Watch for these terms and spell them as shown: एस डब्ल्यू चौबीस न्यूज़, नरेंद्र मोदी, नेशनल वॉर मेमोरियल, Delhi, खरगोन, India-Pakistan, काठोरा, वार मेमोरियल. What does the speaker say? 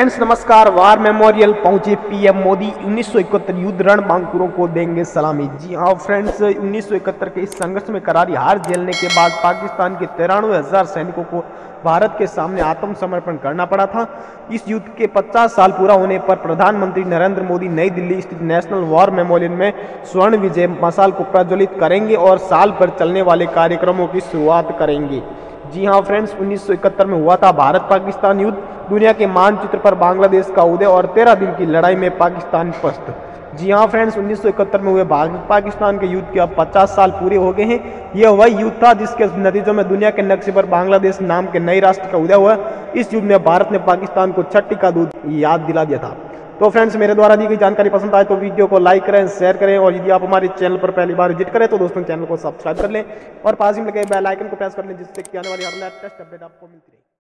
Friends नमस्कार। वार मेमोरियल पहुंचे PM Modi. 1971 युद्ध रणबांकुरों को देंगे सलामी। जी हाँ फ्रेंड्स, 1971 के इस संघर्ष में करारी हार झेलने के बाद पाकिस्तान के 93,000 सैनिकों को भारत के सामने आत्मसमर्पण करना पड़ा था। इस युद्ध के 50 साल पूरा होने पर प्रधानमंत्री नरेंद्र मोदी नई दिल्ली स्थित नेशनल वॉर मेमोरियल में स्वर्ण विजय मशाल को प्रज्वलित करेंगे और साल भर चलने वाले कार्यक्रमों की शुरुआत करेंगे। जी हाँ फ्रेंड्स, 1971 में हुआ था भारत पाकिस्तान युद्ध। दुनिया के मानचित्र पर बांग्लादेश का उदय और 13 दिन की लड़ाई में पाकिस्तान पस्त। जी हाँ फ्रेंड्स, 1971 में हुए भारत पाकिस्तान के युद्ध के अब 50 साल पूरे हो गए हैं। यह वह युद्ध था जिसके नतीजों में दुनिया के नक्शे पर बांग्लादेश नाम के नए राष्ट्र का उदय हुआ। इस युद्ध में भारत ने पाकिस्तान को छठी का दूध याद दिला दिया था। तो फ्रेंड्स, मेरे द्वारा दी गई जानकारी पसंद आए तो वीडियो को लाइक करें, शेयर करें और यदि आप हमारे चैनल पर पहली बार विजिट करें तो दोस्तों चैनल को सब्सक्राइब कर लें और पास ही में लगे बेल आइकन को प्रेस कर लें, जिससे कि आने वाली हर लेटेस्ट अपडेट आपको मिलती रहे।